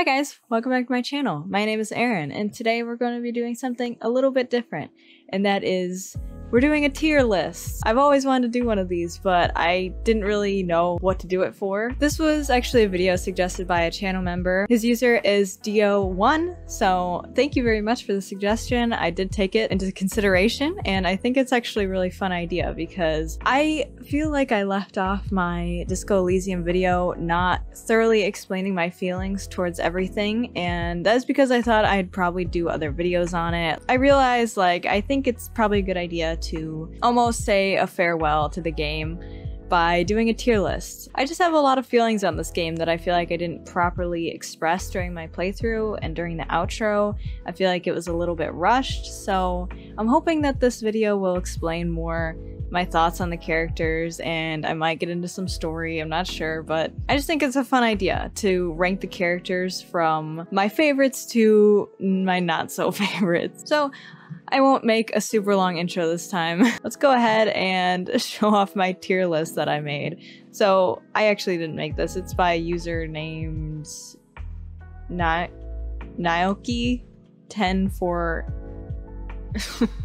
Hi guys, welcome back to my channel. My name is Erin, and today we're going to be doing something a little bit different, and that is we're doing a tier list. I've always wanted to do one of these, but I didn't really know what to do it for. This was actually a video suggested by a channel member. His user is Dio1, so thank you very much for the suggestion. I did take it into consideration, and I think it's actually a really fun idea because I feel like I left off my Disco Elysium video not thoroughly explaining my feelings towards everything, and that's because I thought I'd probably do other videos on it. I realized, like, I think it's probably a good idea to almost say a farewell to the game by doing a tier list. I just have a lot of feelings on this game that I feel like I didn't properly express during my playthrough and during the outro. I feel like it was a little bit rushed, so I'm hoping that this video will explain more my thoughts on the characters, and I might get into some story, I'm not sure, but I just think it's a fun idea to rank the characters from my favorites to my not so favorites. So I won't make a super long intro this time. Let's go ahead and show off my tier list that I made. So I actually didn't make this. It's by a user named Na Naoki 10 for...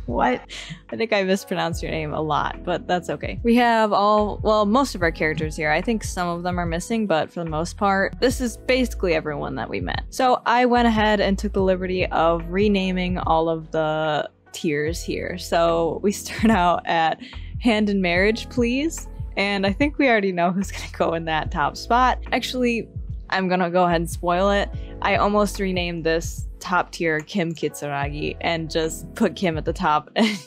What? I think I mispronounced your name a lot, but that's okay. We have most of our characters here. I think some of them are missing, but for the most part, this is basically everyone that we met. So I went ahead and took the liberty of renaming all of the tiers here. So we start out at Hand in Marriage, Please. And I think we already know who's gonna go in that top spot. Actually, I'm gonna go ahead and spoil it. I almost renamed this top tier Kim Kitsuragi and just put Kim at the top and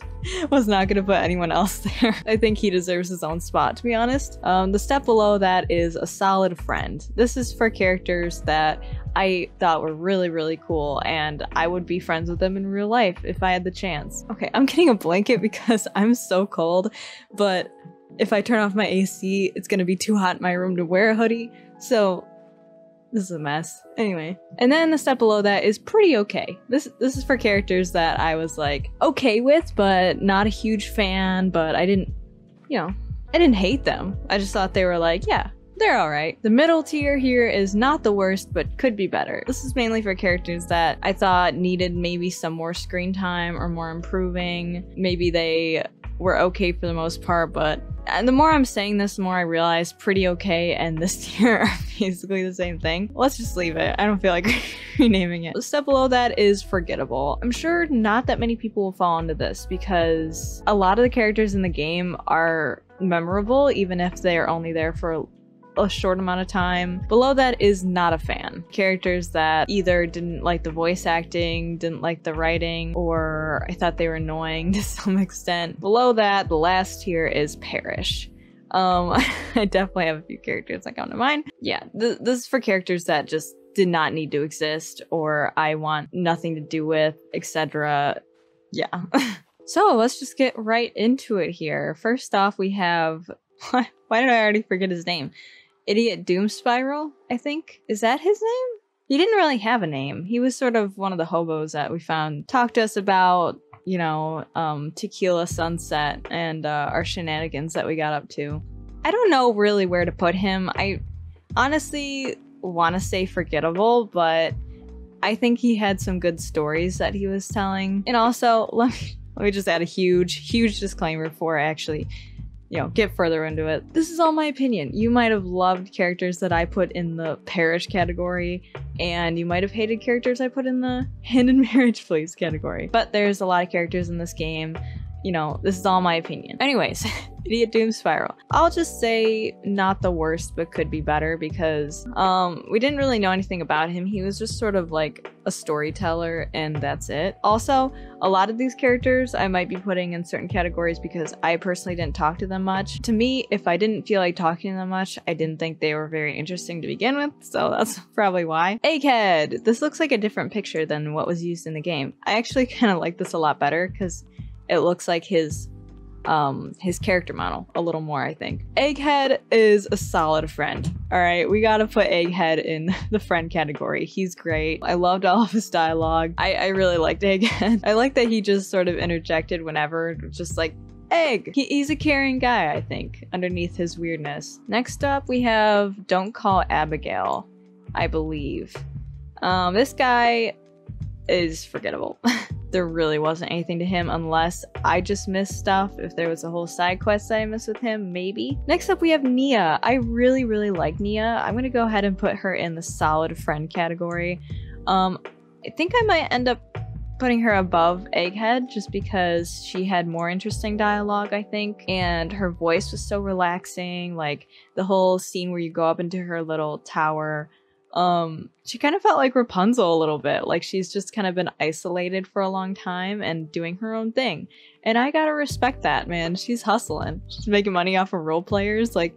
was not gonna put anyone else there. I think he deserves his own spot, to be honest. The step below that is A Solid Friend. This is for characters that I thought were really, really cool, and I would be friends with them in real life if I had the chance. Okay, I'm getting a blanket because I'm so cold, but if I turn off my AC, it's gonna be too hot in my room to wear a hoodie, so this is a mess. Anyway. And then the step below that is Pretty Okay. This is for characters that I was like okay with, but not a huge fan, but I didn't, you know, I didn't hate them. I just thought they were like, yeah, they're alright. The middle tier here is Not the Worst, but Could Be Better. This is mainly for characters that I thought needed maybe some more screen time or more improving. Maybe they were okay for the most part, but and the more I'm saying this, the more I realize Pretty Okay and this tier are basically the same thing. Let's just leave it. I don't feel like renaming it. The step below that is Forgettable. I'm sure not that many people will fall into this because a lot of the characters in the game are memorable, even if they are only there for a short amount of time. Below that is Not a Fan. Characters that either didn't like the voice acting, didn't like the writing, or I thought they were annoying to some extent. Below that, the last tier is Perish. I definitely have a few characters that come to mind. Yeah, this is for characters that just did not need to exist, or I want nothing to do with, etc. Yeah. So let's just get right into it here. First off, we have... Why did I already forget his name? Idiot Doom Spiral, I think. Is that his name? He didn't really have a name. He was sort of one of the hobos that we found. Talked to us about, you know, Tequila Sunset and our shenanigans that we got up to. I don't know really where to put him. I honestly want to say Forgettable, but I think he had some good stories that he was telling. And also, let me just add a huge, huge disclaimer before I actually, you know, get further into it. This is all my opinion. You might have loved characters that I put in the Perish category, and you might have hated characters I put in the Hand in Marriage Please category. But there's a lot of characters in this game. You know, this is all my opinion. Anyways, Idiot Doom Spiral. I'll just say Not the Worst, but Could Be Better because we didn't really know anything about him. He was just sort of like a storyteller, and that's it. Also, a lot of these characters I might be putting in certain categories because I personally didn't talk to them much. To me, if I didn't feel like talking to them much, I didn't think they were very interesting to begin with, so that's probably why. Egghead! This looks like a different picture than what was used in the game. I actually kind of like this a lot better because it looks like his character model a little more, I think. Egghead is a solid friend. All right, we gotta put Egghead in the friend category. He's great. I loved all of his dialogue. I really liked Egghead. I like that he just sort of interjected whenever, just like, egg! He's a caring guy, I think, underneath his weirdness. Next up, we have Don't Call Abigail, I believe. This guy is forgettable. There really wasn't anything to him unless I just missed stuff. If there was a whole side quest that I missed with him, maybe. Next up, we have Nia. I really, really like Nia. I'm gonna go ahead and put her in the solid friend category. I think I might end up putting her above Egghead just because she had more interesting dialogue, I think, and her voice was so relaxing. Like the whole scene where you go up into her little tower, she kind of felt like Rapunzel a little bit, like she's just kind of been isolated for a long time and doing her own thing, and I gotta respect that, man. She's hustling, she's making money off of role players, like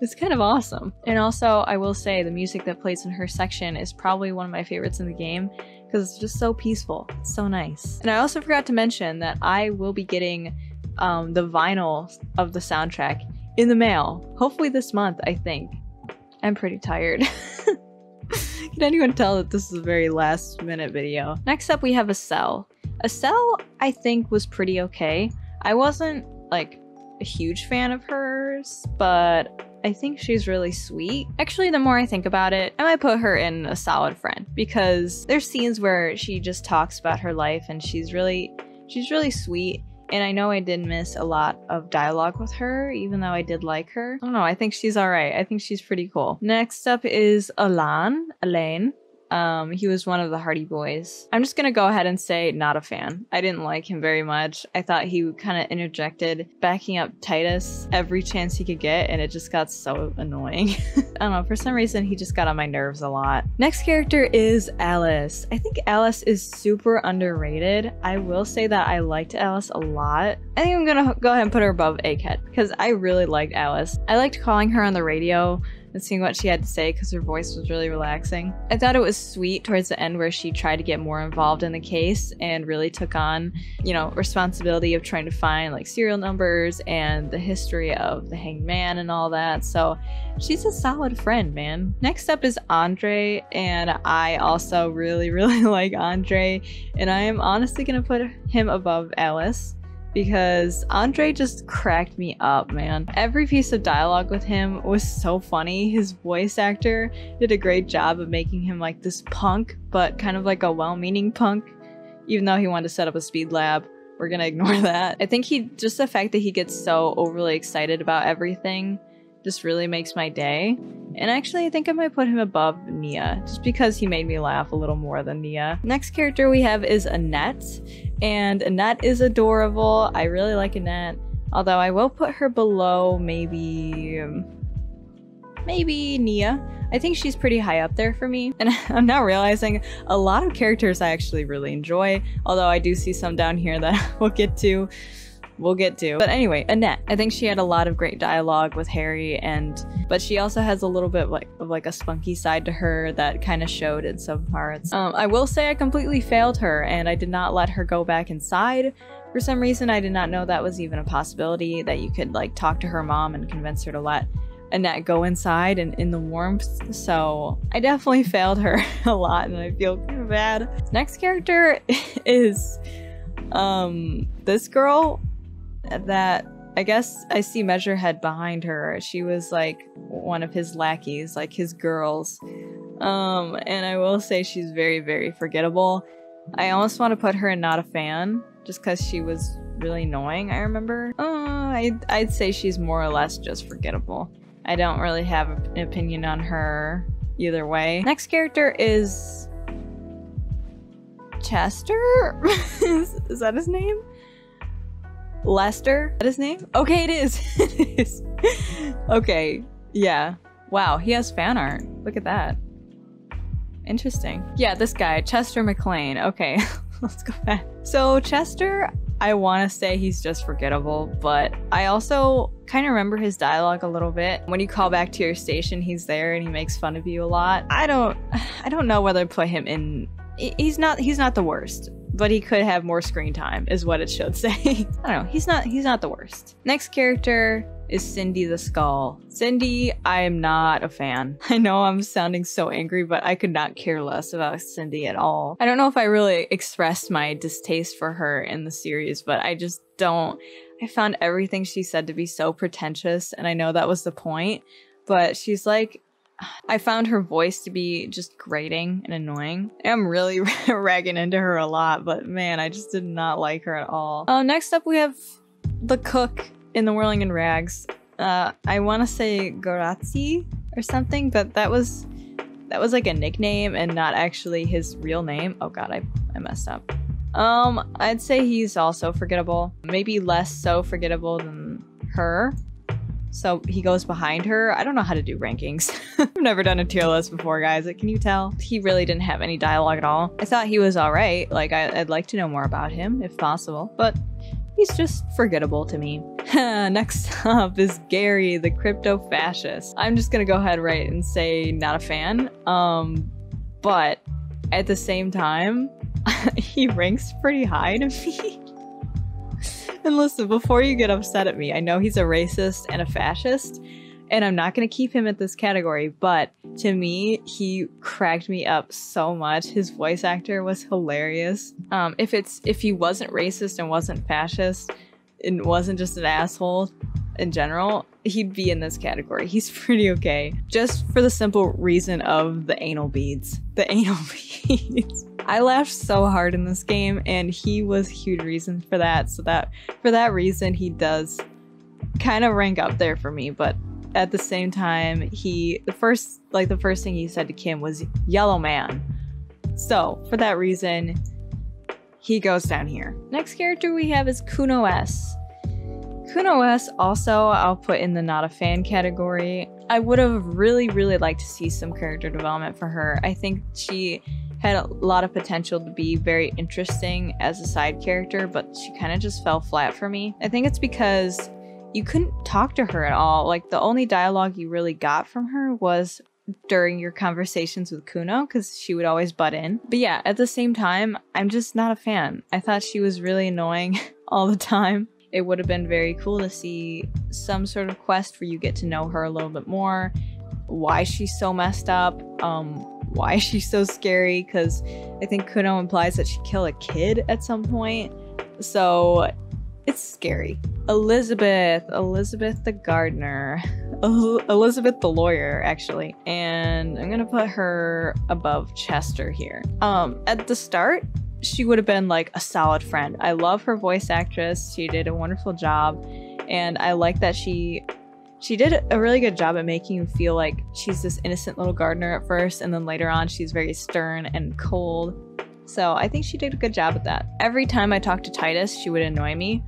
it's kind of awesome. And also I will say the music that plays in her section is probably one of my favorites in the game because it's just so peaceful, it's so nice. And I also forgot to mention that I will be getting the vinyl of the soundtrack in the mail, hopefully this month, I think. I'm pretty tired. Can anyone tell that this is a very last minute video? Next up we have Acel. Acel I think was pretty okay. I wasn't like a huge fan of hers, but I think she's really sweet. Actually, the more I think about it, I might put her in a solid friend because there's scenes where she just talks about her life and she's really sweet. And I know I did miss a lot of dialogue with her, even though I did like her. I don't know, I think she's alright. I think she's pretty cool. Next up is Alain. He was one of the Hardy Boys. I'm just gonna go ahead and say not a fan. I didn't like him very much. I thought he kind of interjected, backing up Titus every chance he could get, and it just got so annoying. I don't know, for some reason he just got on my nerves a lot. Next character is Alice. I think Alice is super underrated. I will say that I liked Alice a lot. I think I'm gonna go ahead and put her above Egghead because I really liked Alice. I liked calling her on the radio and seeing what she had to say because her voice was really relaxing. I thought it was sweet towards the end where she tried to get more involved in the case and really took on, you know, responsibility of trying to find like serial numbers and the history of the hanged man and all that. So she's a solid friend, man. Next up is Andre, and I also really, really like Andre, and I am honestly gonna put him above Alice because Andre just cracked me up, man. Every piece of dialogue with him was so funny. His voice actor did a great job of making him like this punk, but kind of like a well-meaning punk, even though he wanted to set up a speed lab. We're gonna ignore that. I think just the fact that he gets so overly excited about everything just really makes my day. And actually, I think I might put him above Nia just because he made me laugh a little more than Nia. Next character we have is Annette, and Annette is adorable. I really like Annette, although I will put her below maybe Nia. I think she's pretty high up there for me, and I'm now realizing a lot of characters I actually really enjoy, although I do see some down here that we'll get to. But anyway, Annette. I think she had a lot of great dialogue with Harry, but she also has a little bit of like a spunky side to her that kind of showed in some parts. I will say I completely failed her and I did not let her go back inside. For some reason, I did not know that was even a possibility, that you could like talk to her mom and convince her to let Annette go inside and in the warmth. So I definitely failed her a lot and I feel kind of bad. Next character is this girl that I guess I see Measurehead behind her. She was like one of his lackeys, like his girls. And I will say she's very, very forgettable. I almost want to put her in not a fan just because she was really annoying, I remember. I'd say she's more or less just forgettable. I don't really have an opinion on her either way. Next character is Chester? Is that his name? Lester? Is that his name? Okay, it is. It is. Okay, yeah. Wow, he has fan art. Look at that. Interesting. Yeah, this guy, Chester McLean. Okay, let's go back. So Chester, I want to say he's just forgettable, but I also kind of remember his dialogue a little bit. When you call back to your station, he's there and he makes fun of you a lot. I don't know whether to put him in. He's not the worst, but he could have more screen time is what it should say. I don't know, he's not the worst. Next character is Cindy the Skull. Cindy, I am not a fan. I know I'm sounding so angry, but I could not care less about Cindy at all. I don't know if I really expressed my distaste for her in the series, but I just don't. I found everything she said to be so pretentious, and I know that was the point, but she's like, I found her voice to be just grating and annoying. I'm really ragging into her a lot, but man, I just did not like her at all. Next up we have the cook in The Whirling in Rags. I want to say Gorazzi or something, but that was like a nickname and not actually his real name. Oh god, I messed up. I'd say he's also forgettable. Maybe less so forgettable than her. So he goes behind her. I don't know how to do rankings. I've never done a tier list before, guys. Can you tell? He really didn't have any dialogue at all. I thought he was alright. Like, I'd like to know more about him, if possible. But he's just forgettable to me. Next up is Gary, the crypto-fascist. I'm just gonna go ahead right and say not a fan. But at the same time, he ranks pretty high to me. And listen, before you get upset at me, I know he's a racist and a fascist, and I'm not going to keep him at this category, but to me, he cracked me up so much. His voice actor was hilarious. If he wasn't racist and wasn't fascist and wasn't just an asshole in general, he'd be in this category. He's pretty okay. Just for the simple reason of the anal beads. The anal beads. I laughed so hard in this game, and he was a huge reason for that. So that, for that reason, he does kind of rank up there for me. But at the same time, the first thing he said to Kim was "yellow man." So for that reason, he goes down here. Next character we have is Cuno S. Cuno S also I'll put in the not a fan category. I would have really liked to see some character development for her. I think she had a lot of potential to be very interesting as a side character, but she kind of just fell flat for me. I think it's because you couldn't talk to her at all. Like, the only dialogue you really got from her was during your conversations with Kuno, because she would always butt in. But yeah, at the same time, I'm just not a fan. I thought she was really annoying all the time. It would have been very cool to see some sort of quest where you get to know her a little bit more, why she's so messed up, why is she so scary, because I think Kuno implies that she'd kill a kid at some point, so it's scary. Elizabeth the gardener, Elizabeth the lawyer actually, and I'm gonna put her above Chester here. At the start she would have been like a solid friend. I love her voice actress, she did a wonderful job, and I like that she did a really good job at making you feel like she's this innocent little gardener at first, and then later on she's very stern and cold. So I think she did a good job at that. Every time I talked to Titus, she would annoy me.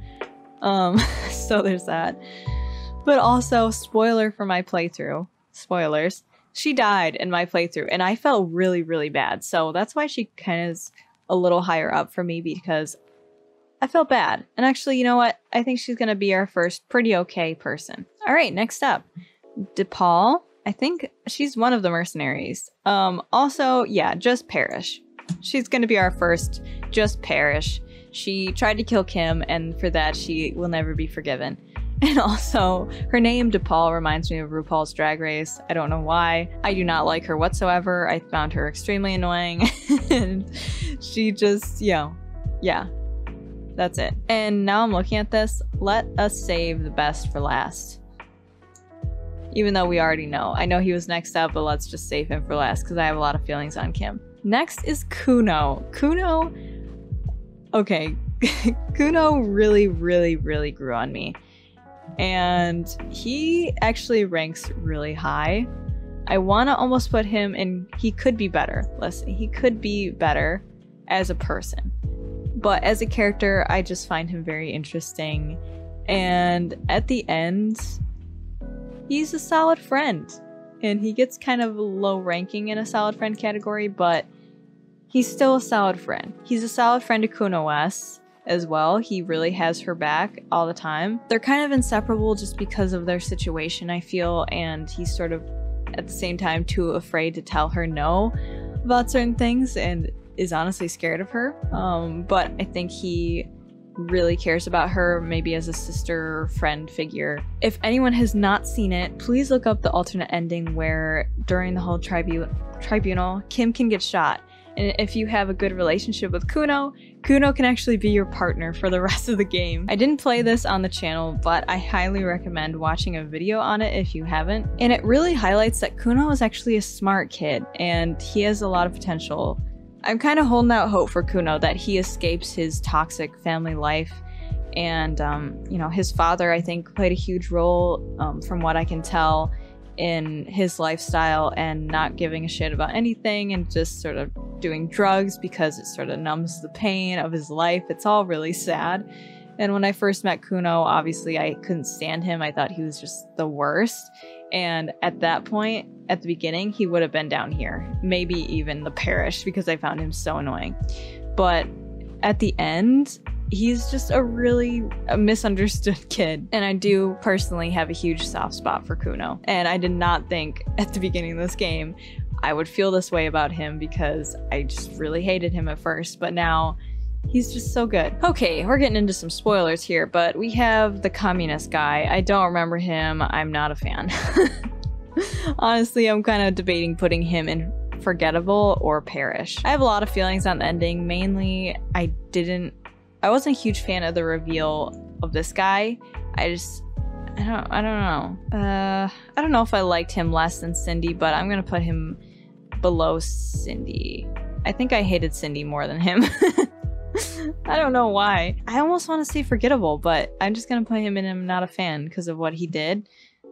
So there's that. But also, spoiler for my playthrough. Spoilers. She died in my playthrough, and I felt really bad. So that's why she kind of is a little higher up for me, because I felt bad. And actually, you know what? I think she's going to be our first pretty okay person. All right, next up, DePaul. I think she's one of the mercenaries. Also, yeah, just perish. She's going to be our first just perish. She tried to kill Kim, and for that, she will never be forgiven. And also, her name, DePaul, reminds me of RuPaul's Drag Race. I don't know why. I do not like her whatsoever. I found her extremely annoying. And she just, you know, yeah. That's it. And now I'm looking at this. Let us save the best for last. Even though we already know. I know he was next up, but let's just save him for last because I have a lot of feelings on Kim. Next is Kuno. Kuno... Okay. Kuno really grew on me. And he actually ranks really high. I want to almost put him in... He could be better. Listen, he could be better as a person. But as a character, I just find him very interesting. And at the end, he's a solid friend. And he gets kind of low ranking in a solid friend category, but he's still a solid friend. He's a solid friend to Kuno S as well. He really has her back all the time. They're kind of inseparable just because of their situation, I feel. And he's sort of, at the same time, too afraid to tell her no about certain things. And is honestly scared of her, but I think he really cares about her, maybe as a sister or friend figure. If anyone has not seen it, please look up the alternate ending where during the whole tribunal, Kim can get shot, And if you have a good relationship with Cuno, Cuno can actually be your partner for the rest of the game. I didn't play this on the channel, but I highly recommend watching a video on it if you haven't. And it really highlights that Cuno is actually a smart kid and he has a lot of potential. I'm kind of holding out hope for Cuno that he escapes his toxic family life. And, you know, his father, I think, played a huge role, from what I can tell, in his lifestyle and not giving a shit about anything and just sort of doing drugs because it sort of numbs the pain of his life. It's all really sad. And when I first met Cuno, obviously I couldn't stand him. I thought he was just the worst. And at that point, at the beginning, he would have been down here, maybe even the parish, because I found him so annoying. But at the end, he's just a really misunderstood kid. And I do personally have a huge soft spot for Cuno. And I did not think at the beginning of this game, I would feel this way about him because I just really hated him at first, but now he's just so good. Okay, we're getting into some spoilers here, but we have the communist guy. I don't remember him. I'm not a fan. Honestly, I'm kind of debating putting him in forgettable or perish. I have a lot of feelings on the ending. Mainly, I wasn't a huge fan of the reveal of this guy. I don't know. I don't know if I liked him less than Cindy, but I'm gonna put him below Cindy. I think I hated Cindy more than him. I don't know why. I almost want to say forgettable, but I'm just gonna put him in I'm not a fan because of what he did.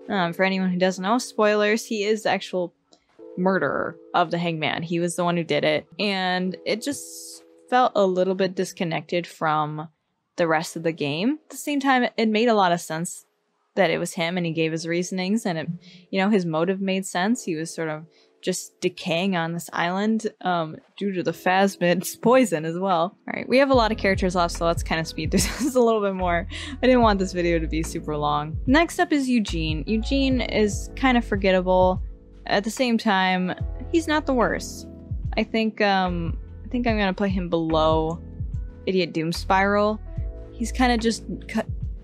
For anyone who doesn't know, spoilers, he is the actual murderer of the hangman. He was the one who did it, and it just felt a little bit disconnected from the rest of the game. At the same time, it made a lot of sense that it was him and he gave his reasonings and it, you know, his motive made sense. He was sort of just decaying on this island due to the phasmid's poison as well. All right, we have a lot of characters left, so let's kind of speed through this a little bit more. I didn't want this video to be super long. Next up is Eugene. Eugene is kind of forgettable. At the same time, he's not the worst. I think I'm gonna put him below Idiot Doom Spiral. He's kind of just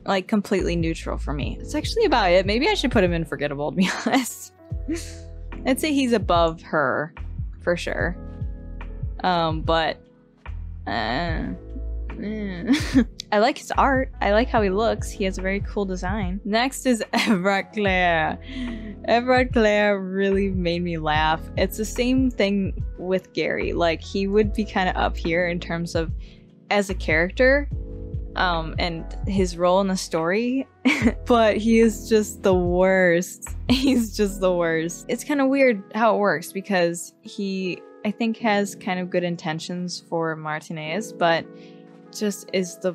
like completely neutral for me. That's actually about it. Maybe I should put him in forgettable, to be honest. I'd say he's above her for sure. I like his art. I like how he looks. He has a very cool design. Next is Everett Claire. Everett Claire really made me laugh. It's the same thing with Gary. Like, he would be kind of up here in terms of as a character and his role in the story, but he is just the worst. He's just the worst. It's kind of weird how it works because he, I think, has kind of good intentions for Martinez, but just is the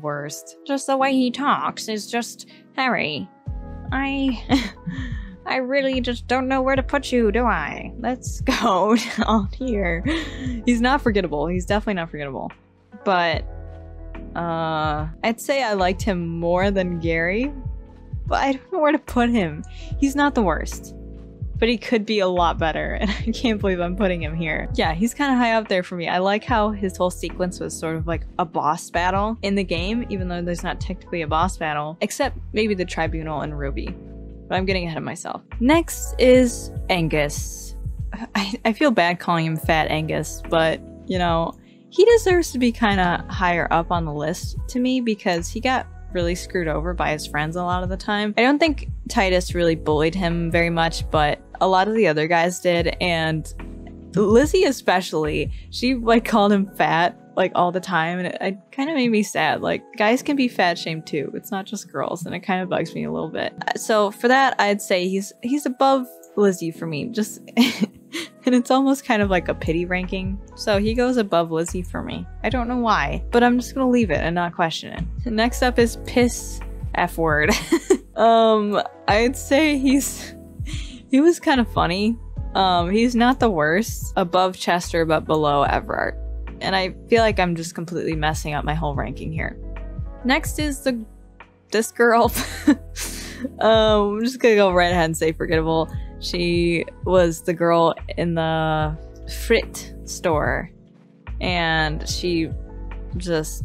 worst. Just the way he talks is just, Harry, I really just don't know where to put you, do I? Let's go down here. He's not forgettable. He's definitely not forgettable. But I'd say I liked him more than Gary, but I don't know where to put him. He's not the worst, but he could be a lot better, and I can't believe I'm putting him here. Yeah, he's kind of high up there for me. I like how his whole sequence was sort of like a boss battle in the game, even though there's not technically a boss battle, except maybe the Tribunal and Ruby, but I'm getting ahead of myself. Next is Angus. I feel bad calling him Fat Angus, but, you know, he deserves to be kind of higher up on the list to me because he got really screwed over by his friends a lot of the time. I don't think Titus really bullied him very much, but a lot of the other guys did, and Lizzie especially. She like called him fat like all the time, and it kind of made me sad. Like, guys can be fat shamed too. It's not just girls, and it kind of bugs me a little bit. So for that, I'd say he's above Lizzie for me. Just and it's almost kind of like a pity ranking. So he goes above Lizzie for me. I don't know why, but I'm just gonna leave it and not question it. Next up is Piss F word. I'd say he was kind of funny. He's not the worst, above Chester but below Everett. And I feel like I'm just completely messing up my whole ranking here. Next is this girl. I'm just gonna go right ahead and say forgettable. She was the girl in the Frit store, and she just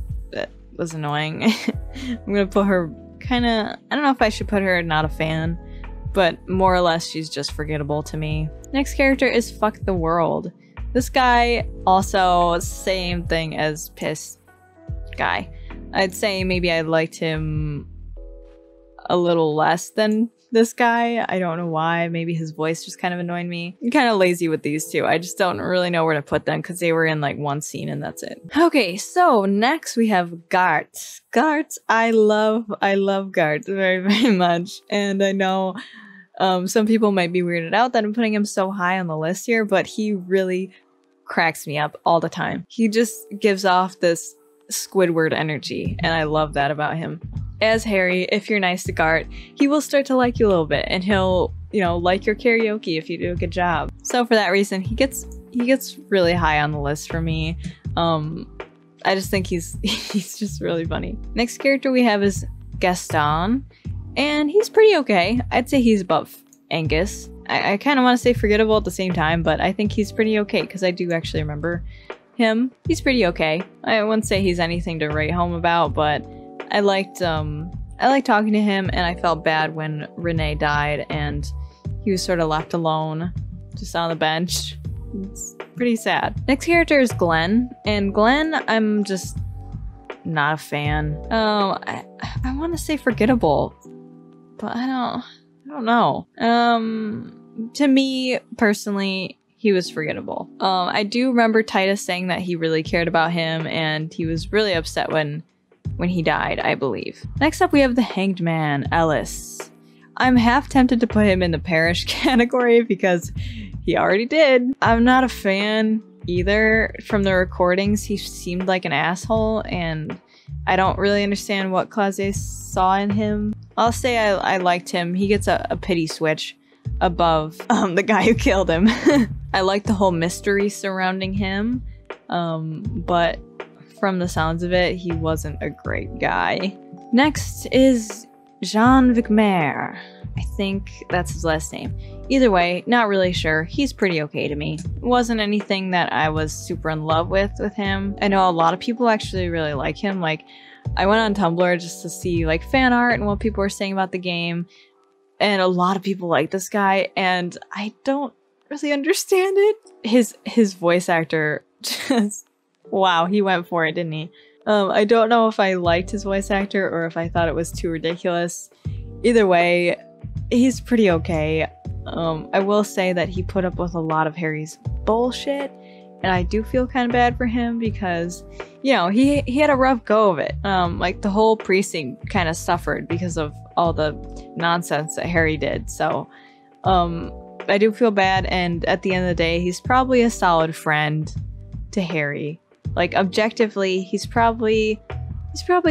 was annoying. I'm gonna put her kind of, I don't know if I should put her not a fan, but more or less she's just forgettable to me. Next character is Fuck the World. This guy also same thing as piss guy. I'd say maybe I liked him a little less than this guy. I don't know why. Maybe his voice just kind of annoyed me. I'm kind of lazy with these two. I just don't really know where to put them because they were in like one scene and that's it. Okay, so next we have Gart. Gart, I love Gart very, very much. And I know some people might be weirded out that I'm putting him so high on the list here, but he really cracks me up all the time. He just gives off this Squidward energy, and I love that about him. As Harry, if you're nice to Gart, he will start to like you a little bit, and he'll, you know, like your karaoke if you do a good job. So for that reason, he gets really high on the list for me. I just think he's just really funny. Next character we have is Gaston, and he's pretty okay. I'd say he's above Angus. I kind of want to say forgettable at the same time, but I think he's pretty okay because I do actually remember him. He's pretty okay. I wouldn't say he's anything to write home about, but I liked talking to him, and I felt bad when Renee died and he was sort of left alone just on the bench. It's pretty sad. Next character is Glenn, and Glenn I'm just not a fan. I want to say forgettable, but I don't know. To me personally, he was forgettable. I do remember Titus saying that he really cared about him, and he was really upset when he died, I believe. Next up, we have the Hanged Man, Alice. I'm half tempted to put him in the parish category because he already did. I'm not a fan either. From the recordings, he seemed like an asshole, and I don't really understand what Klaasje saw in him. I'll say I liked him. He gets a pity switch above the guy who killed him. I like the whole mystery surrounding him, but from the sounds of it, he wasn't a great guy. Next is Jean Vicmer. I think that's his last name. Either way, not really sure. He's pretty okay to me. It wasn't anything that I was super in love with him. I know a lot of people actually really like him. Like, I went on Tumblr just to see like fan art and what people were saying about the game, and a lot of people like this guy, and I don't really understand it. His voice actor just, wow, he went for it, didn't he? I don't know if I liked his voice actor or if I thought it was too ridiculous. Either way, he's pretty okay. I will say that he put up with a lot of Harry's bullshit, and I do feel kind of bad for him because, you know, he had a rough go of it. Like, the whole precinct kind of suffered because of all the nonsense that Harry did. So I do feel bad, and at the end of the day, he's probably a solid friend to Harry. Like, objectively, he's probably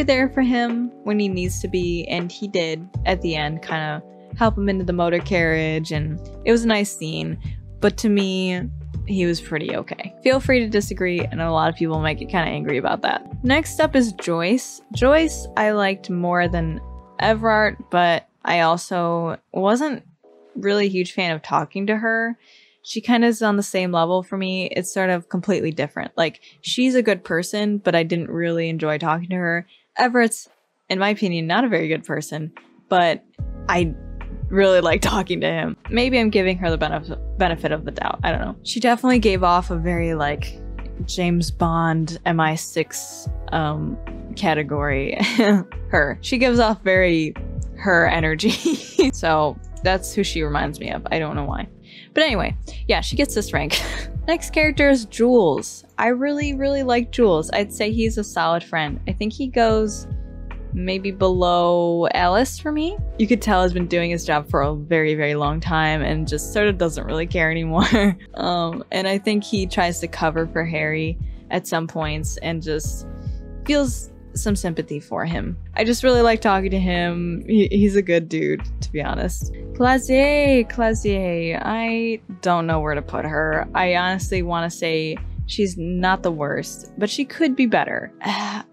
there for him when he needs to be, and he did at the end kind of help him into the motor carriage, and it was a nice scene. But to me, he was pretty okay. Feel free to disagree, and a lot of people might get kind of angry about that. Next up is Joyce. Joyce I liked more than Everard, but I also wasn't really a huge fan of talking to her. She kind of is on the same level for me. It's sort of completely different. Like, she's a good person, but I didn't really enjoy talking to her. Everett's, in my opinion, not a very good person, but I really like talking to him. Maybe I'm giving her the benefit of the doubt. I don't know. She definitely gave off a very, like, James Bond MI6 category. Her. She gives off very her energy. So that's who she reminds me of. I don't know why. But anyway, yeah, she gets this rank. Next character is Jules. I really, really like Jules. I'd say he's a solid friend. I think he goes maybe below Alice for me. You could tell he's been doing his job for a very, very long time and just sort of doesn't really care anymore. And I think he tries to cover for Harry at some points and just feels some sympathy for him. I just really like talking to him. He's a good dude, to be honest. Klaasje. I don't know where to put her. I honestly want to say she's not the worst, but she could be better.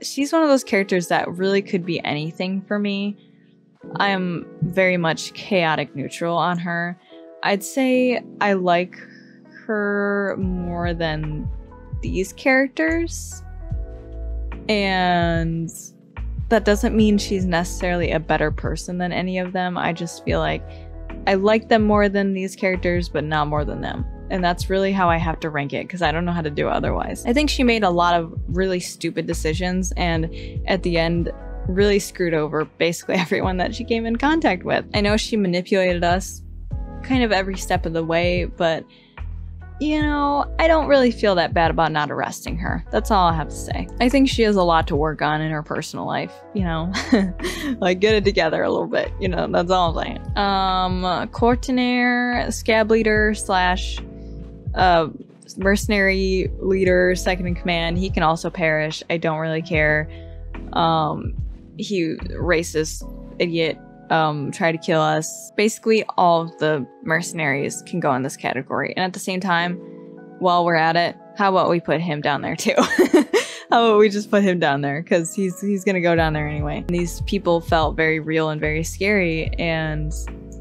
She's one of those characters that really could be anything for me. I am very much chaotic neutral on her. I'd say I like her more than these characters, and that doesn't mean she's necessarily a better person than any of them. I just feel like I like them more than these characters, but not more than them. And that's really how I have to rank it, because I don't know how to do it otherwise. I think she made a lot of really stupid decisions, and at the end really screwed over basically everyone that she came in contact with. I know she manipulated us kind of every step of the way, but you know, I don't really feel that bad about not arresting her. That's all I have to say. I think she has a lot to work on in her personal life, you know, like get it together a little bit, you know, that's all I'm saying. Courtenaire, scab leader slash mercenary leader, second in command, he can also perish. I don't really care. He, racist idiot, try to kill us. Basically all of the mercenaries can go in this category. And at the same time, while we're at it, how about we put him down there too? How about we just put him down there? Because he's gonna go down there anyway. And these people felt very real and very scary, and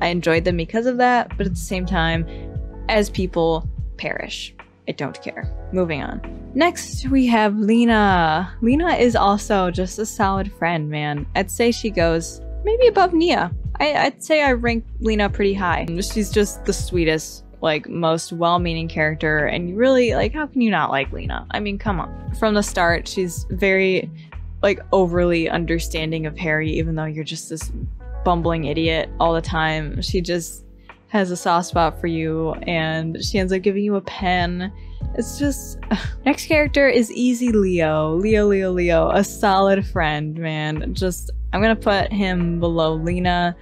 I enjoyed them because of that, but at the same time, as people, perish. I don't care. Moving on. Next, we have Lena. Lena is also just a solid friend, man. I'd say she goes maybe above Nia. I'd say I rank Lena pretty high. She's just the sweetest, like, most well-meaning character, and you really, like, how can you not like Lena? I mean, come on. From the start, she's very, like, overly understanding of Harry, even though you're just this bumbling idiot all the time. She just has a soft spot for you, and she ends up giving you a pen. It's just... Next character is Easy Leo. Leo, a solid friend, man. Just, I'm gonna put him below Lena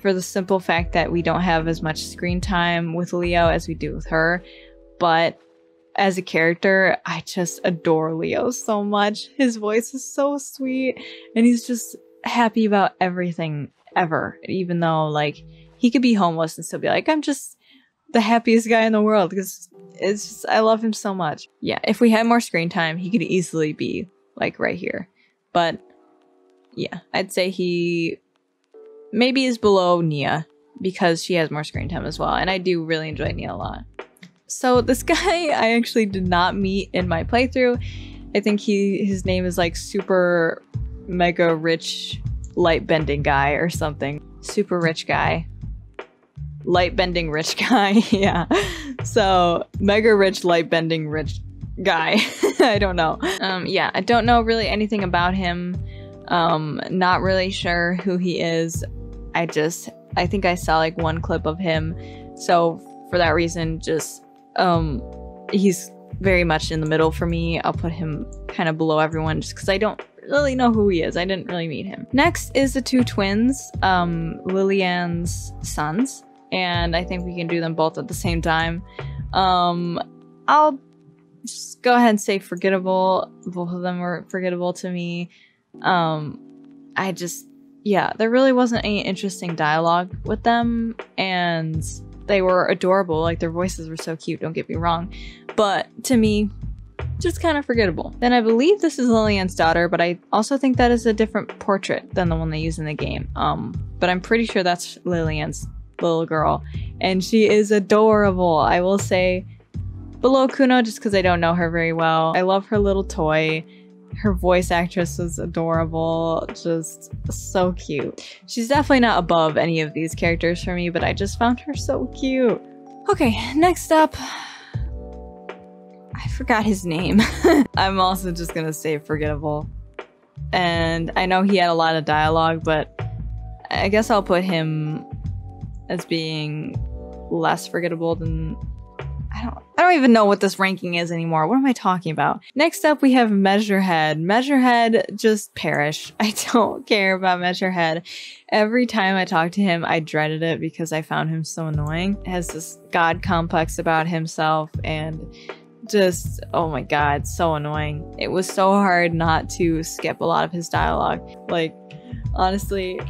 for the simple fact that we don't have as much screen time with Leo as we do with her, but as a character, I just adore Leo so much. His voice is so sweet, and he's just happy about everything ever, even though, like, he could be homeless and still be like, I'm just the happiest guy in the world, because it's just, I love him so much. Yeah, if we had more screen time, he could easily be like right here. But yeah, I'd say he maybe is below Nia because she has more screen time as well. And I do really enjoy Nia a lot. So this guy I actually did not meet in my playthrough. I think his name is like super mega rich light bending guy or something. Super rich guy. Light bending rich guy. Yeah, so mega rich light bending rich guy. I don't know. Yeah, I don't know really anything about him. Not really sure who he is. I think I saw like one clip of him, so for that reason, just he's very much in the middle for me. I'll put him kind of below everyone just because I don't really know who he is. I didn't really meet him. Next is the two twins, Lillian's sons. And I think we can do them both at the same time. I'll just go ahead and say forgettable. Both of them were forgettable to me. I just, yeah, there really wasn't any interesting dialogue with them. And they were adorable. Like, their voices were so cute, don't get me wrong. But to me, just kind of forgettable. Then I believe this is Lillian's daughter, but I also think that is a different portrait than the one they use in the game. But I'm pretty sure that's Lillian's little girl, and she is adorable. I will say below Kuno just because I don't know her very well. I love her little toy. Her voice actress is adorable, just so cute. She's definitely not above any of these characters for me, but I just found her so cute. Okay, next up, I forgot his name. I'm also just gonna say forgettable, and I know he had a lot of dialogue, but I guess I'll put him as being less forgettable than... I don't even know what this ranking is anymore. What am I talking about? Next up, we have Measurehead. Measurehead, just perish. I don't care about Measurehead. Every time I talked to him, I dreaded it because I found him so annoying. He has this god complex about himself and just, oh my god, so annoying. It was so hard not to skip a lot of his dialogue. Like, honestly...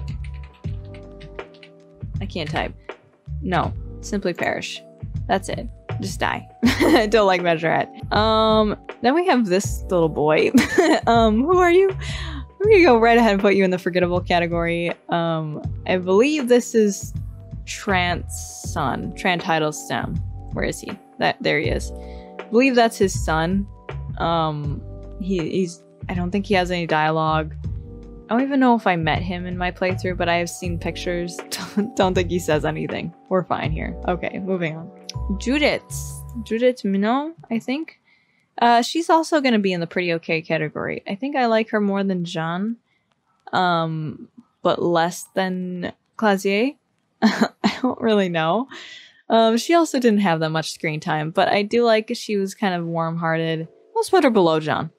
I can't type. No, simply perish. That's it. Just die. I don't like Measurehead. Then we have this little boy. Who are you? I'm gonna go right ahead and put you in the forgettable category. I believe this is Trant's son. Trantidal's son. Where is he? There he is. I believe that's his son. He's. I don't think he has any dialogue. I don't even know if I met him in my playthrough, but I have seen pictures. Don't think he says anything. We're fine here. Okay, moving on. Judith's Judith Mignon, I think. She's also going to be in the pretty okay category. I think I like her more than Jean, but less than Klaasje. I don't really know. She also didn't have that much screen time, but I do like she was kind of warm-hearted. I'll put her below Jean,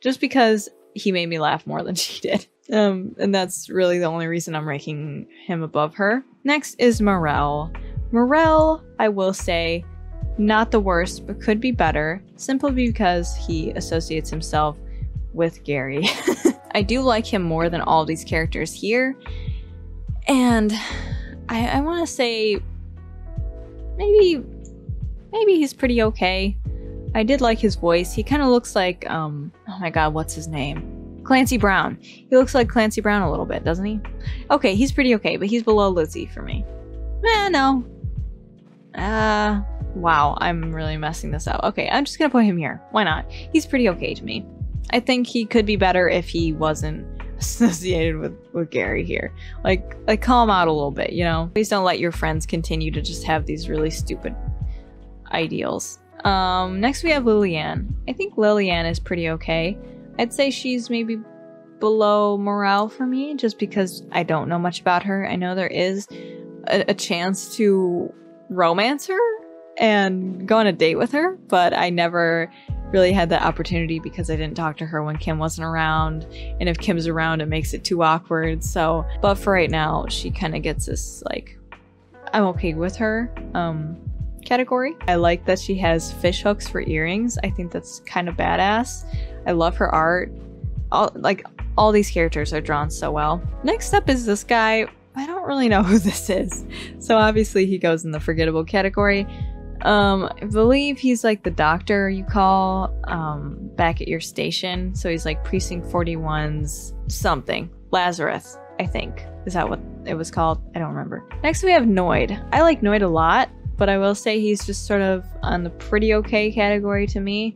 just because he made me laugh more than she did. And that's really the only reason I'm ranking him above her. Next is Morel. Morel, I will say, not the worst, but could be better, simply because he associates himself with Gary. I do like him more than all these characters here. And I want to say maybe he's pretty okay. I did like his voice. He kind of looks like, oh my god, what's his name? Clancy Brown. He looks like Clancy Brown a little bit, doesn't he? Okay, he's pretty okay, but he's below Lizzie for me. No. Wow, I'm really messing this up. Okay, I'm just gonna put him here. Why not? He's pretty okay to me. I think he could be better if he wasn't associated with Gary here. Like call him out a little bit, you know? Please don't let your friends continue to just have these really stupid ideals. Next we have Lillian. I think Lillian is pretty okay. I'd say she's maybe below Morale for me, just because I don't know much about her. I know there is a chance to romance her and go on a date with her, but I never really had that opportunity because I didn't talk to her when Kim wasn't around, and if Kim's around it makes it too awkward. So, but for right now, she kind of gets this, like, I'm okay with her category. I like that she has fish hooks for earrings. I think that's kind of badass. I love her art. All these characters are drawn so well. Next up is this guy. I don't really know who this is. So obviously he goes in the forgettable category. I believe he's like the doctor you call back at your station. So he's like Precinct 41's something. Lazarus, I think. Is that what it was called? I don't remember. Next we have Noid. I like Noid a lot, but I will say he's just sort of on the pretty okay category to me.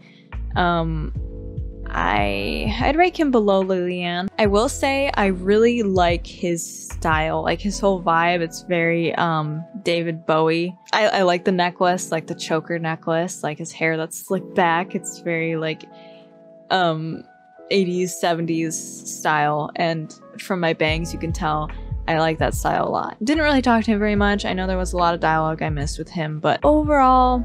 I'd rank him below Lillian. I will say I really like his style, like his whole vibe. It's very David Bowie. I like the necklace, like the choker necklace, like his hair that's slicked back. It's very like 80s, 70s style. And from my bangs, you can tell I like that style a lot. Didn't really talk to him very much. I know there was a lot of dialogue I missed with him, but overall,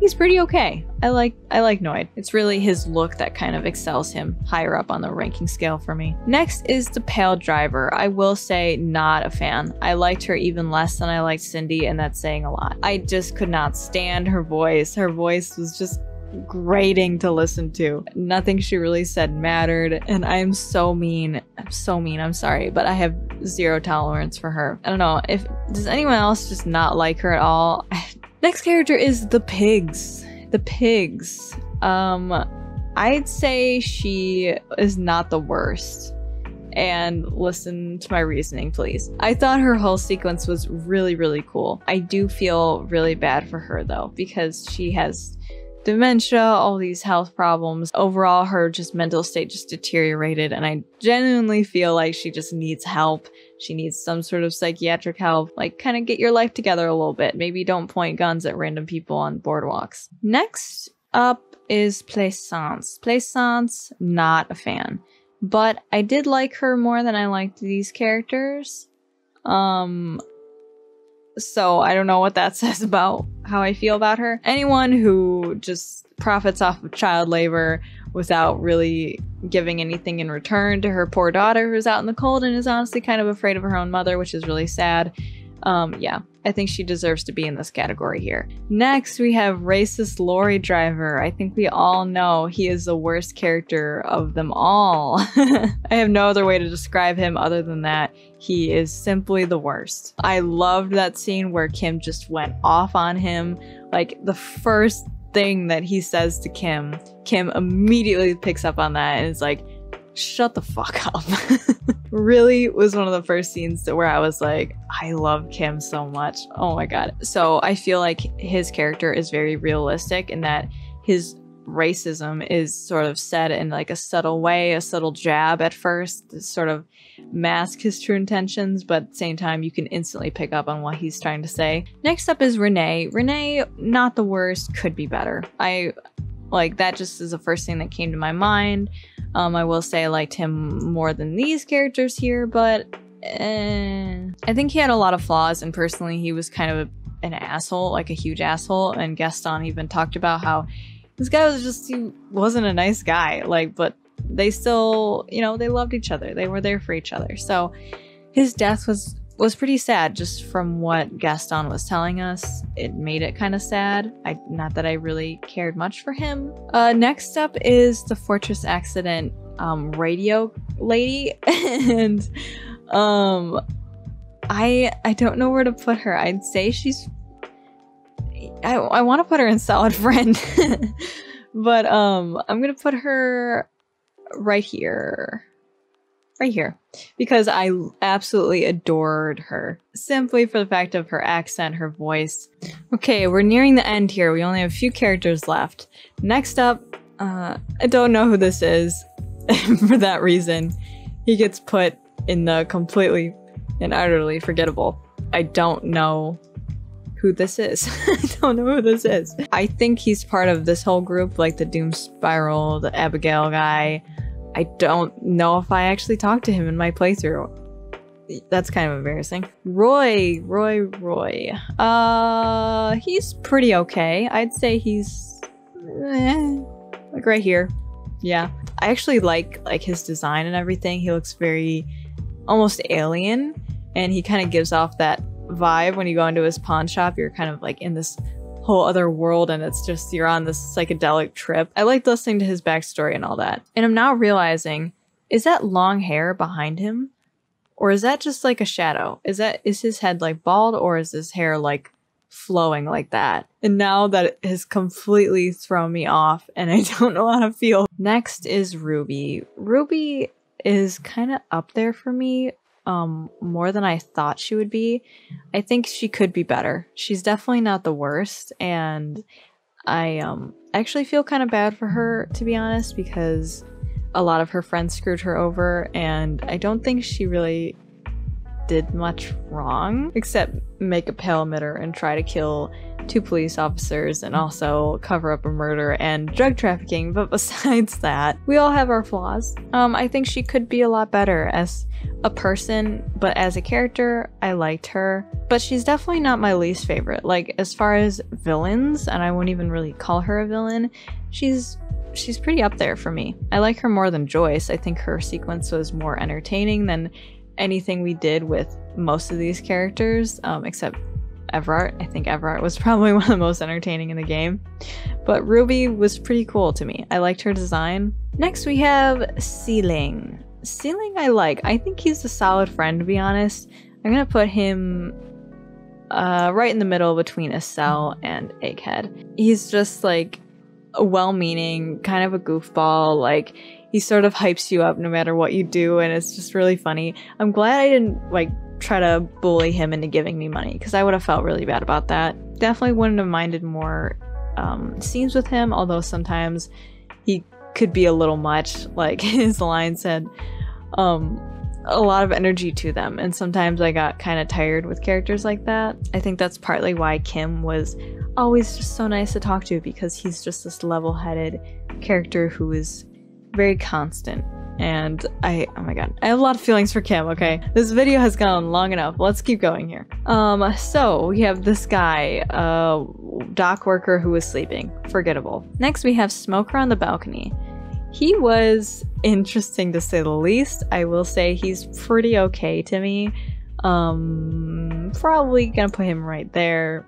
he's pretty okay. I like Noid. It's really his look that kind of excels him higher up on the ranking scale for me. Next is the Pale Driver. I will say not a fan. I liked her even less than I liked Cindy, and that's saying a lot. I just could not stand her voice. Her voice was just grating to listen to. Nothing she really said mattered, and I'm so mean. I'm so mean. I'm sorry, but I have zero tolerance for her. I don't know. Does anyone else just not like her at all? Next character is the pigs. The pigs. I'd say she is not the worst. And listen to my reasoning, please. I thought her whole sequence was really, really cool. I do feel really bad for her though, because she has dementia, all these health problems. Overall, her just mental state just deteriorated, and I genuinely feel like she just needs help. She needs some sort of psychiatric help, like kind of get your life together a little bit. Maybe don't point guns at random people on boardwalks. Next up is Plaisance. Plaisance, not a fan, but I did like her more than I liked these characters. So I don't know what that says about how I feel about her. Anyone who just profits off of child labor without really giving anything in return to her poor daughter who's out in the cold and is honestly kind of afraid of her own mother, which is really sad. Yeah, I think she deserves to be in this category here. Next, we have racist lorry driver. I think we all know he is the worst character of them all. I have no other way to describe him other than that. He is simply the worst. I loved that scene where Kim just went off on him. Like the first thing that he says to Kim, Kim immediately picks up on that and is like, shut the fuck up. Really was one of the first scenes where I was like, I love Kim so much. Oh my god. So I feel like his character is very realistic, and that his racism is sort of said in like a subtle way, a subtle jab at first to sort of mask his true intentions, but at the same time you can instantly pick up on what he's trying to say. Next up is Renee. Renee, not the worst, could be better. I like that just is the first thing that came to my mind. I will say I liked him more than these characters here, but I think he had a lot of flaws, and personally he was kind of an asshole, like a huge asshole, and Gaston even talked about how this guy was just, he wasn't a nice guy, like, but they still, you know, they loved each other. They were there for each other. So his death was pretty sad, just from what Gaston was telling us. It made it kind of sad. Not that I really cared much for him. Next up is the Fortress Accident radio lady. And I don't know where to put her. I'd say she's... I want to put her in solid friend, but I'm going to put her right here, because I absolutely adored her simply for the fact of her accent, her voice. Okay, we're nearing the end here. We only have a few characters left. Next up, I don't know who this is. For that reason, he gets put in the completely and utterly forgettable. I don't know who this is. I don't know who this is. I think he's part of this whole group, like the Doom Spiral, the Abigail guy. I don't know if I actually talked to him in my playthrough. That's kind of embarrassing. Roy. He's pretty okay. I'd say he's like right here. Yeah. I actually like his design and everything. He looks very almost alien, and he kind of gives off that vibe when you go into his pawn shop. You're kind of like in this whole other world, and it's just you're on this psychedelic trip. I liked listening to his backstory and all that. And I'm now realizing, is that long hair behind him, or is that just like a shadow? Is his head like bald, or is his hair like flowing like that? And now that it has completely thrown me off, and I don't know how to feel. Next is Ruby. Ruby is kind of up there for me. More than I thought she would be. I think she could be better. She's definitely not the worst, and I actually feel kind of bad for her, to be honest, because a lot of her friends screwed her over, and I don't think she really did much wrong except make a pale emitter and try to kill 2 police officers and also cover up a murder and drug trafficking. But besides that, we all have our flaws. I think she could be a lot better as a person, but as a character, I liked her. But she's definitely not my least favorite. Like, as far as villains, and I won't even really call her a villain, she's pretty up there for me. I like her more than Joyce. I think her sequence was more entertaining than anything we did with most of these characters, except Everett. I think Everett was probably one of the most entertaining in the game. But Ruby was pretty cool to me. I liked her design. Next we have Ceiling. Ceiling I like. I think he's a solid friend, to be honest. I'm gonna put him right in the middle between Acel and Egghead. He's just like a well-meaning, kind of a goofball, like he sort of hypes you up no matter what you do, and it's just really funny. I'm glad I didn't like try to bully him into giving me money, because I would have felt really bad about that. Definitely wouldn't have minded more scenes with him, although sometimes he could be a little much. Like his lines had a lot of energy to them, and sometimes I got kind of tired with characters like that. I think that's partly why Kim was always just so nice to talk to, because he's just this level-headed character who is very constant. And oh my god, I have a lot of feelings for Kim, okay? This video has gone long enough. Let's keep going here. So we have this guy, dock worker who was sleeping. Forgettable. Next we have Smoker on the Balcony. He was interesting to say the least. I will say he's pretty okay to me. Probably gonna put him right there.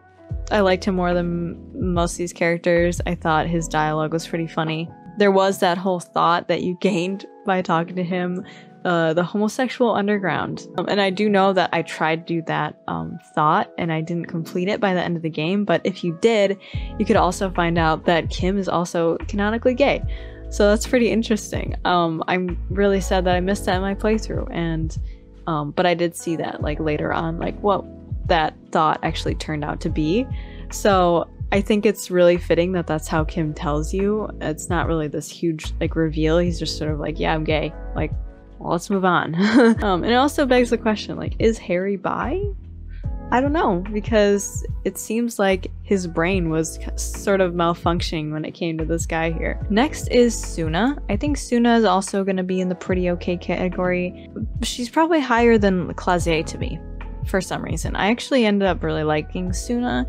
I liked him more than most of these characters. I thought his dialogue was pretty funny. There was that whole thought that you gained by talking to him, the homosexual underground. And I do know that I tried to do that thought, and I didn't complete it by the end of the game, but if you did, you could also find out that Kim is also canonically gay. So that's pretty interesting. I'm really sad that I missed that in my playthrough, and but I did see that like later on, like what that thought actually turned out to be. So I think it's really fitting that that's how Kim tells you. It's not really this huge like reveal. He's just sort of like, yeah, I'm gay. Like, well, let's move on. And it also begs the question, like, is Harry bi? I don't know, because it seems like his brain was sort of malfunctioning when it came to this guy here. Next is Suna. I think Suna is also going to be in the pretty okay category. She's probably higher than Klaasje to me for some reason. I actually ended up really liking Suna,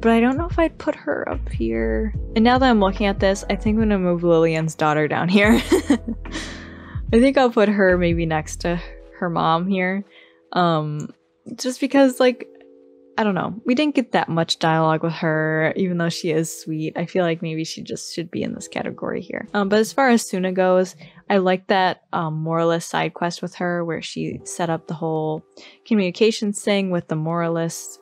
but I don't know if I'd put her up here. And now that I'm looking at this, I think I'm going to move Lillian's daughter down here. I think I'll put her maybe next to her mom here. Just because, like, I don't know. We didn't get that much dialogue with her, even though she is sweet. I feel like maybe she just should be in this category here. But as far as Suna goes, I like that moralist side quest with her where she set up the whole communications thing with the moralist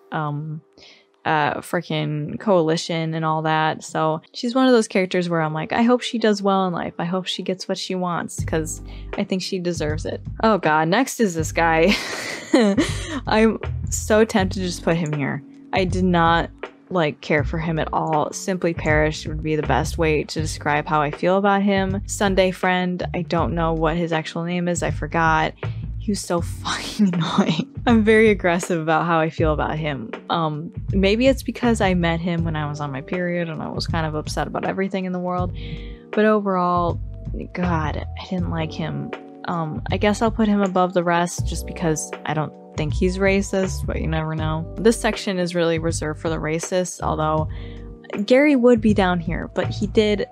freaking coalition and all that. So she's one of those characters where I'm like, I hope she does well in life. I hope she gets what she wants because I think she deserves it. Oh god, next is this guy. I'm so tempted to just put him here. I did not like care for him at all. Simply perished would be the best way to describe how I feel about him. Sunday friend, I don't know what his actual name is. I forgot. He was so fucking annoying. I'm very aggressive about how I feel about him. Maybe it's because I met him when I was on my period and I was kind of upset about everything in the world. But overall, god, I didn't like him. I guess I'll put him above the rest just because I don't think he's racist, but you never know. This section is really reserved for the racists, although Gary would be down here, but he did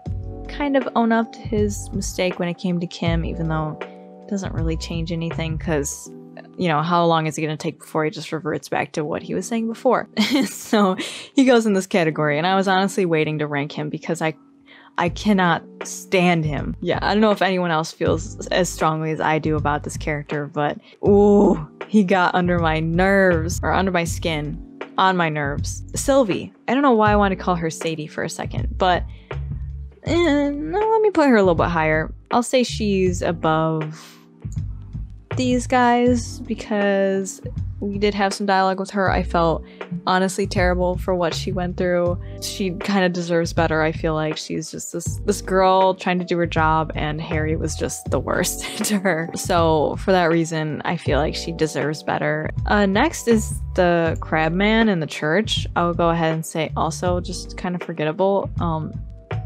kind of own up to his mistake when it came to Kim, even though it doesn't really change anything because, you know, how long is it going to take before he just reverts back to what he was saying before? So he goes in this category, and I was honestly waiting to rank him because I cannot stand him. Yeah, I don't know if anyone else feels as strongly as I do about this character, but ooh, he got under my nerves, or under my skin, on my nerves. Sylvie, I don't know why I want to call her Sadie for a second, but let me put her a little bit higher. I'll say she's above these guys because we did have some dialogue with her. I felt honestly terrible for what she went through. She kind of deserves better. I feel like she's just this girl trying to do her job, and Harry was just the worst to her. So for that reason, I feel like she deserves better. Next is the crab man in the church. I'll go ahead and say also just kind of forgettable.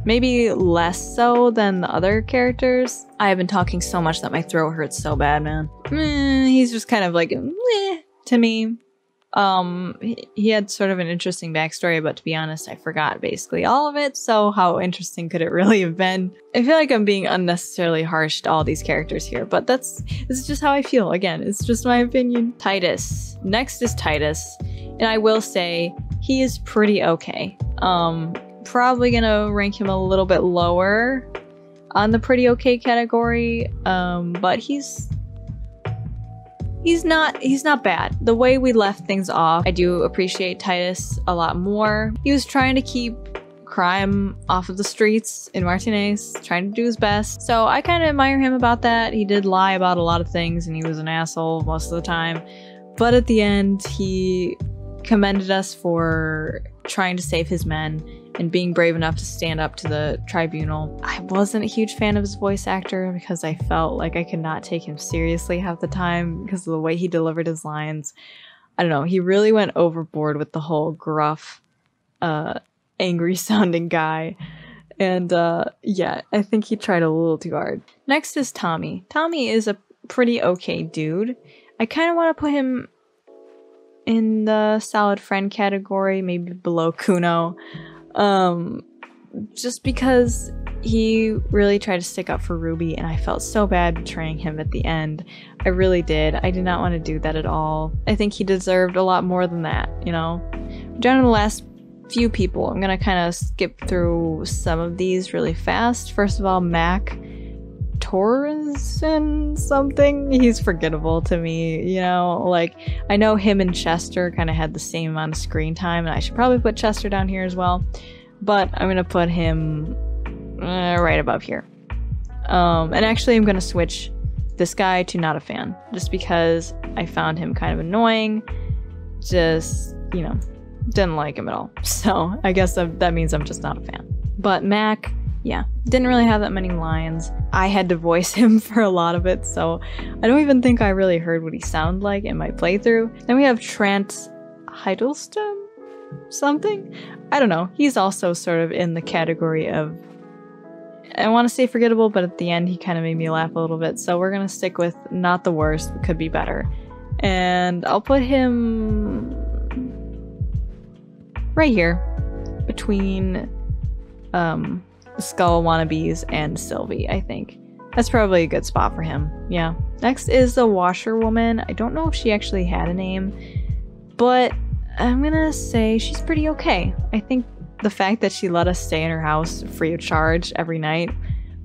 Maybe less so than the other characters. I have been talking so much that my throat hurts so bad, man. He's just kind of like, meh, to me. He had sort of an interesting backstory, but to be honest, I forgot basically all of it, so how interesting could it really have been? I feel like I'm being unnecessarily harsh to all these characters here, but this is just how I feel. Again, it's just my opinion. Titus. Next is Titus, and I will say he is pretty okay. Probably gonna rank him a little bit lower on the pretty okay category, but he's not bad. The way we left things off, I do appreciate Titus a lot more. He was trying to keep crime off of the streets in Martinez, trying to do his best. So I kind of admire him about that. He did lie about a lot of things and he was an asshole most of the time. But at the end, he commended us for trying to save his men and being brave enough to stand up to the tribunal. I wasn't a huge fan of his voice actor because I felt like I could not take him seriously half the time because of the way he delivered his lines. I don't know, he really went overboard with the whole gruff, angry sounding guy. And yeah, I think he tried a little too hard. Next is Tommy. Tommy is a pretty okay dude. I kind of want to put him in the solid friend category, maybe below Cuno. Just because he really tried to stick up for Ruby and I felt so bad betraying him at the end. I really did. I did not want to do that at all. I think he deserved a lot more than that, you know? Down to the last few people, I'm gonna kind of skip through some of these really fast. First of all, Mac Torres and something. He's forgettable to me, you know? Like, I know him and Chester kind of had the same amount of screen time, and I should probably put Chester down here as well, but I'm gonna put him right above here. And actually, I'm gonna switch this guy to not a fan, just because I found him kind of annoying. Just, you know, Didn't like him at all. So I guess that means I'm just not a fan. But Mac, yeah, didn't really have that many lines. I had to voice him for a lot of it, so I don't even think I really heard what he sounded like in my playthrough. Then we have Trant Heidelstrom? Something? I don't know. He's also sort of in the category of, I want to say forgettable, but at the end he kind of made me laugh a little bit. So we're going to stick with not the worst, could be better. And I'll put him right here between Skull Wannabes and Sylvie, I think. That's probably a good spot for him. Yeah. Next is the Washerwoman. I don't know if she actually had a name, but I'm going to say she's pretty okay. I think the fact that she let us stay in her house free of charge every night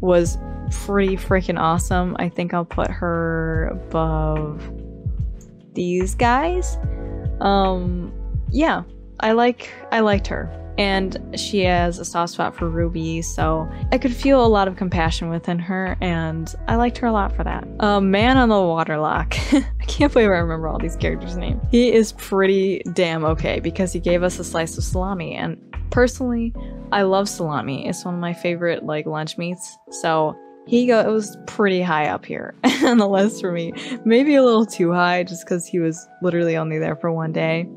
was pretty freaking awesome. I think I'll put her above these guys. Yeah, I liked her. And she has a soft spot for Ruby, so I could feel a lot of compassion within her, and I liked her a lot for that. Man on the Waterlock. I can't believe I remember all these characters' names. He is pretty damn okay because he gave us a slice of salami, and personally, I love salami. It's one of my favorite lunch meats, so he goes pretty high up here on the list for me. Maybe a little too high just because he was literally only there for one day.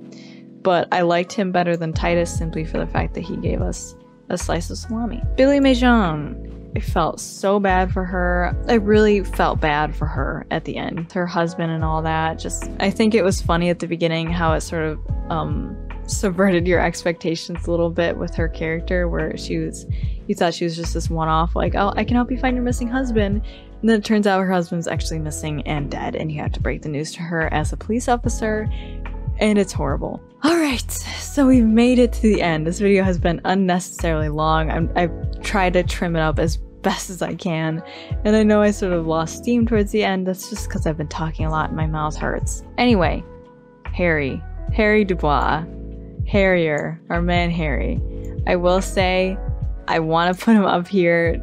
But I liked him better than Titus simply for the fact that he gave us a slice of salami. Billy Maison, I felt so bad for her. I really felt bad for her at the end. Her husband and all that, just, I think it was funny at the beginning how it sort of subverted your expectations a little bit with her character, where you thought she was just this one-off, like, oh, I can help you find your missing husband. And then it turns out her husband's actually missing and dead, and you have to break the news to her as a police officer. And it's horrible. Alright, so we've made it to the end. This video has been unnecessarily long. I've tried to trim it up as best as I can. And I know I sort of lost steam towards the end. That's just because I've been talking a lot and my mouth hurts. Anyway, Harry. Harry Dubois. Harrier. Our man Harry. I will say I want to put him up here,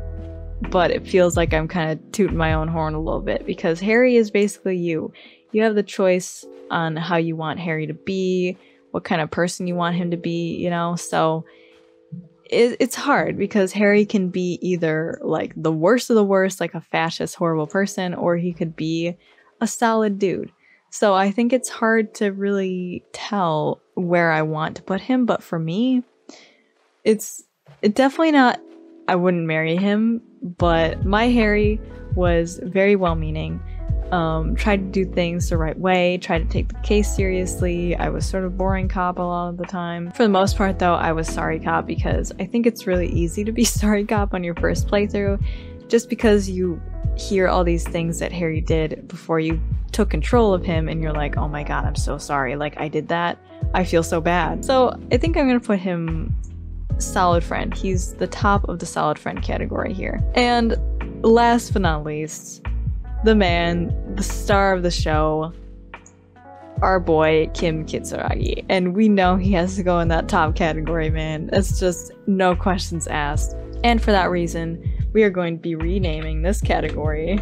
but it feels like I'm kind of tooting my own horn a little bit because Harry is basically you. You have the choice on how you want Harry to be, what kind of person you want him to be, you know? So it's hard because Harry can be either like the worst of the worst, like a fascist, horrible person, or he could be a solid dude. So I think it's hard to really tell where I want to put him, but for me, it's definitely not, I wouldn't marry him, but my Harry was very well-meaning. Tried to do things the right way, tried to take the case seriously. I was sort of boring cop a lot of the time. For the most part though, I was sorry cop because I think it's really easy to be sorry cop on your first playthrough just because you hear all these things that Harry did before you took control of him and you're like, oh my god, I'm so sorry. Like, I did that. I feel so bad. So I think I'm gonna put him solid friend. He's the top of the solid friend category here. And last but not least, the man, the star of the show, our boy, Kim Kitsuragi. And we know he has to go in that top category, man. That's just no questions asked. And for that reason, we are going to be renaming this category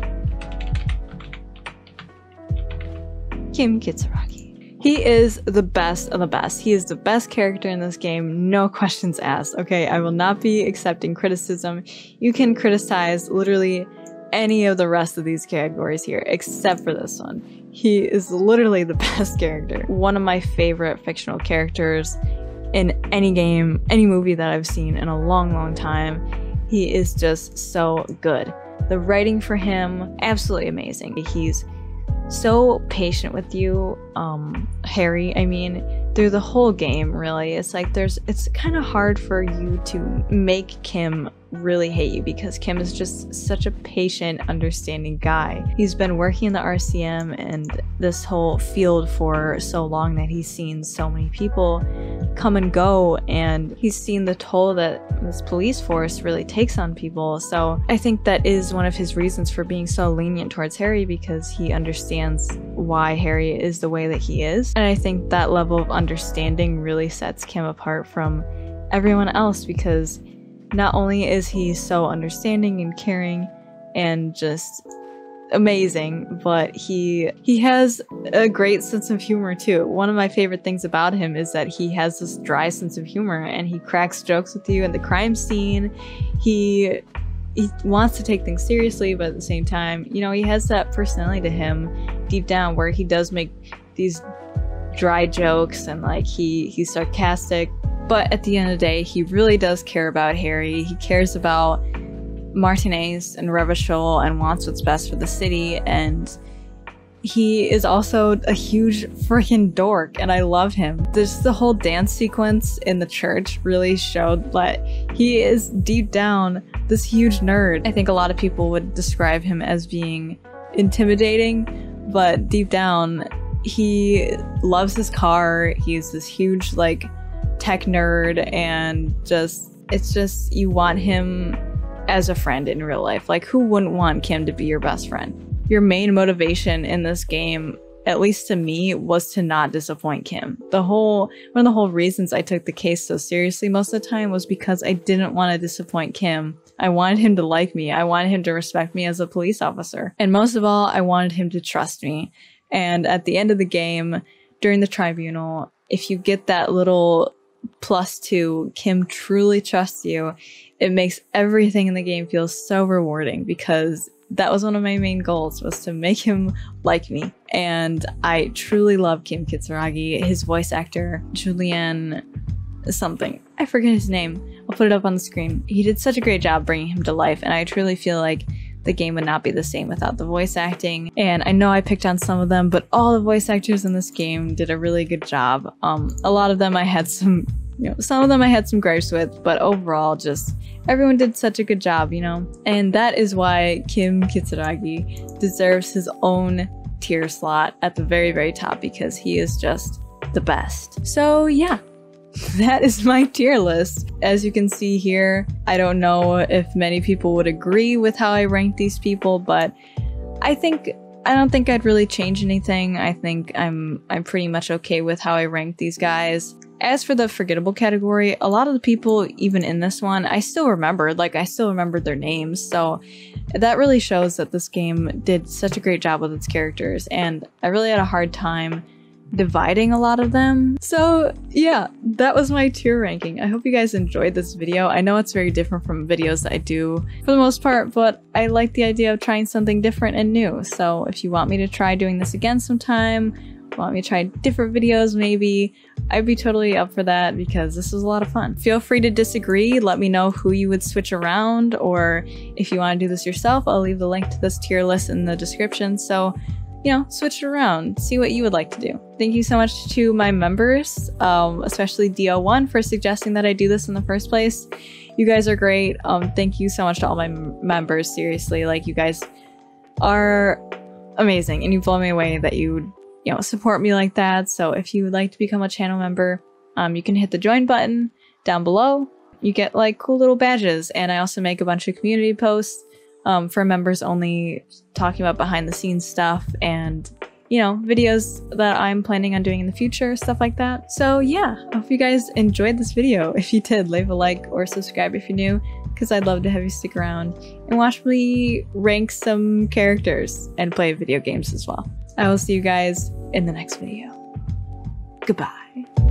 Kim Kitsuragi. He is the best of the best. He is the best character in this game, no questions asked. Okay, I will not be accepting criticism. You can criticize literally any of the rest of these categories here, except for this one. He is literally the best character. One of my favorite fictional characters in any game, any movie that I've seen in a long, long time. He is just so good. The writing for him, absolutely amazing. He's so patient with you, Harry, I mean, through the whole game, really. It's like it's kind of hard for you to make Kim really hate you because Kim is just such a patient, understanding guy. He's been working in the RCM and this whole field for so long that he's seen so many people come and go, and he's seen the toll that this police force really takes on people. So I think that is one of his reasons for being so lenient towards Harry, because he understands why Harry is the way that he is. And I think that level of understanding really sets Kim apart from everyone else, because not only is he so understanding and caring and just amazing, but he has a great sense of humor too. One of my favorite things about him is that he has this dry sense of humor, and he cracks jokes with you at the crime scene. He wants to take things seriously, but at the same time, you know, he has that personality to him deep down where he does make these dry jokes, and like he's sarcastic, but at the end of the day, he really does care about Harry. He cares about Martinez and Revachol and wants what's best for the city, and he is also a huge freaking dork, and I love him. Just the whole dance sequence in the church really showed that he is deep down this huge nerd. I think a lot of people would describe him as being intimidating, but deep down he loves his car. He's this huge like tech nerd, and just it's just you want him as a friend in real life. Like, who wouldn't want Kim to be your best friend? Your main motivation in this game, at least to me, was to not disappoint Kim. One of the whole reasons I took the case so seriously most of the time was because I didn't want to disappoint Kim. I wanted him to like me. I wanted him to respect me as a police officer. And most of all, I wanted him to trust me. And at the end of the game, during the tribunal, if you get that little +2, Kim truly trusts you, it makes everything in the game feel so rewarding, because that was one of my main goals, was to make him like me. And I truly love Kim Kitsuragi, his voice actor, Julianne something. I forget his name. I'll put it up on the screen. He did such a great job bringing him to life, and I truly feel like the game would not be the same without the voice acting. And I know I picked on some of them, but all the voice actors in this game did a really good job. A lot of them I had some, you know, some of them I had some gripes with, but overall just everyone did such a good job, you know? And that is why Kim Kitsuragi deserves his own tier slot at the very, very top, because he is just the best. So yeah. That is my tier list. As you can see here, I don't know if many people would agree with how I ranked these people, but I don't think I'd really change anything. I think I'm pretty much okay with how I ranked these guys. As for the forgettable category, a lot of the people even in this one, I still remembered their names. So that really shows that this game did such a great job with its characters, and I really had a hard time dividing a lot of them. So yeah, that was my tier ranking. I hope you guys enjoyed this video. I know it's very different from videos that I do for the most part, but I like the idea of trying something different and new. So if you want me to try doing this again sometime, want me to try different videos maybe, I'd be totally up for that, because this was a lot of fun. Feel free to disagree. Let me know who you would switch around, or if you want to do this yourself, I'll leave the link to this tier list in the description. So you know, switch it around, see what you would like to do. Thank you so much to my members, especially Dio1, for suggesting that I do this in the first place. You guys are great. Thank you so much to all my members. Seriously, like, you guys are amazing, and you blow me away that you know, support me like that. So if you would like to become a channel member, you can hit the join button down below. You get like cool little badges, and I also make a bunch of community posts for members only, talking about behind the scenes stuff and, you know, videos that I'm planning on doing in the future, stuff like that. So yeah, I hope you guys enjoyed this video. If you did, leave a like or subscribe if you're new, because I'd love to have you stick around and watch me rank some characters and play video games as well. I will see you guys in the next video. Goodbye.